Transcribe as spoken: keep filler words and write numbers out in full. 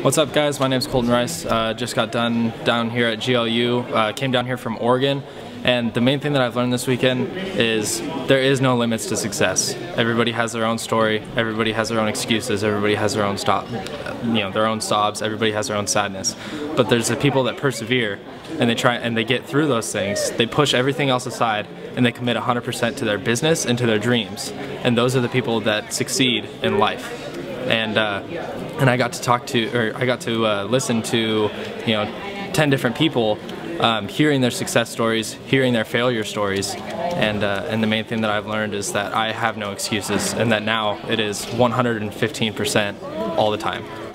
What's up guys, my name's Colton Rice. Uh, just got done down here at G L U, uh, came down here from Oregon, and the main thing that I've learned this weekend is there is no limits to success. Everybody has their own story, everybody has their own excuses, everybody has their own stop, you know, their own sobs, everybody has their own sadness. But there's the people that persevere and they try and they get through those things, they push everything else aside and they commit one hundred percent to their business and to their dreams. And those are the people that succeed in life. And uh, and I got to talk to, or I got to uh, listen to, you know, ten different people, um, hearing their success stories, hearing their failure stories, and uh, and the main thing that I've learned is that I have no excuses, and that now it is one hundred fifteen percent all the time.